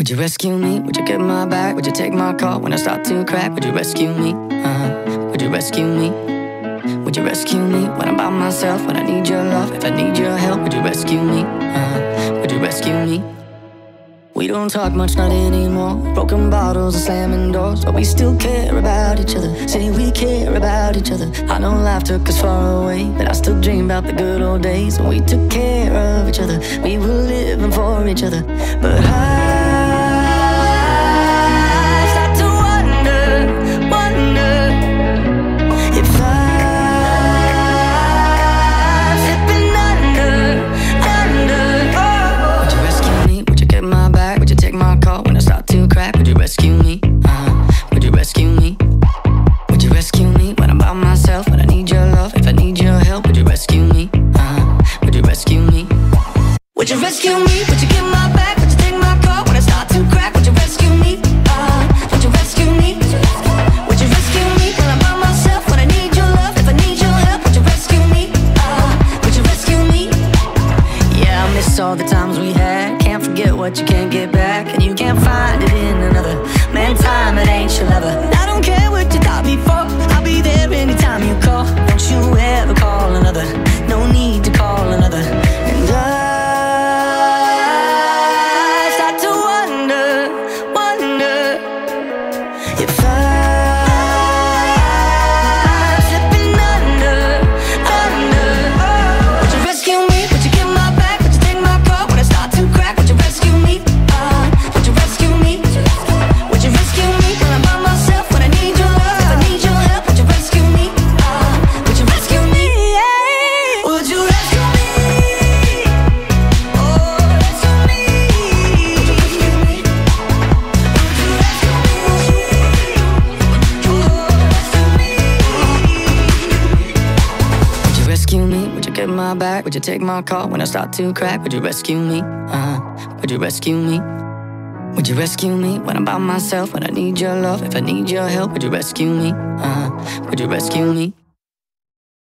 Would you rescue me? Would you get my back? Would you take my call when I start to crack? Would you rescue me? Would you rescue me? Would you rescue me when I'm by myself? When I need your love, if I need your help, would you rescue me? Would you rescue me? We don't talk much, not anymore. Broken bottles and slamming doors, but we still care about each other. Say we care about each other. I know life took us far away, but I still dream about the good old days when we took care of each other. We were living for each other. But I start to wonder if I'm slipping under. Oh. Would you rescue me? Would you get my back? My call when I start to crack. Would you rescue me? Would you rescue me? Would you rescue me when I'm by myself? When I need your love, if I need your help, would you rescue me? Would you rescue me? Would you rescue me? Would you get my back? Would you take my call when I start to crack? Would you rescue me? Would you rescue me? Would you rescue me when I'm by myself? When I need your love, if I need your help, would you rescue me? Would you rescue me? Yeah, I miss all the times we had. Can't forget what you can't get back. And you can't find it in another man. Time, it ain't your lover. I don't care what you thought before, I'll be there anytime you call. Don't you ever call another. No need to call another. And I start to wonder if I'm slipping under. Oh. Would you rescue me? Would you get my back? Would you take my call when I start to crack? Would you rescue me? My back? Would you take my call when I start to crack? Would you rescue me? Would you rescue me? Would you rescue me when I'm by myself? When I need your love, if I need your help, would you rescue me? Would you rescue me?